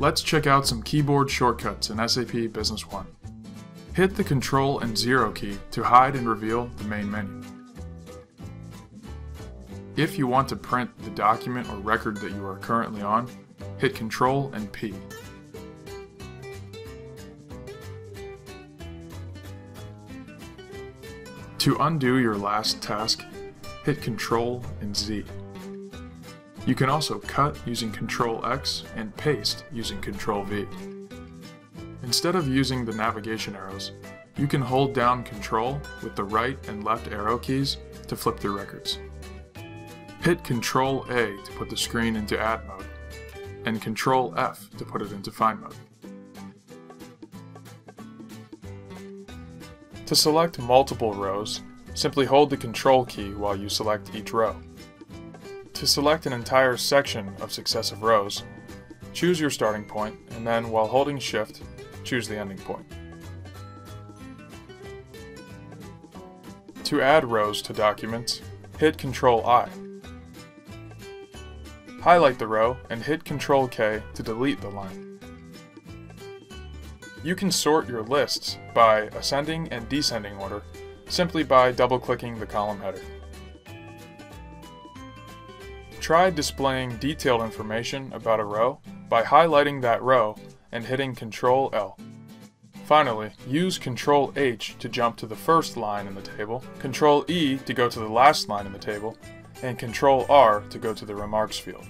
Let's check out some keyboard shortcuts in SAP Business One. Hit the Ctrl and 0 key to hide and reveal the main menu. If you want to print the document or record that you are currently on, hit Ctrl and P. To undo your last task, hit Ctrl and Z. You can also cut using Ctrl X and paste using Ctrl V. Instead of using the navigation arrows, you can hold down Ctrl with the right and left arrow keys to flip through records. Hit Ctrl A to put the screen into Add mode, and Ctrl F to put it into Find mode. To select multiple rows, simply hold the Ctrl key while you select each row. To select an entire section of successive rows, choose your starting point, and then while holding Shift, choose the ending point. To add rows to documents, hit Ctrl I. Highlight the row and hit Ctrl K to delete the line. You can sort your lists by ascending and descending order simply by double-clicking the column header. Try displaying detailed information about a row by highlighting that row and hitting Ctrl L. Finally, use Ctrl H to jump to the first line in the table, Ctrl E to go to the last line in the table, and Ctrl R to go to the remarks field.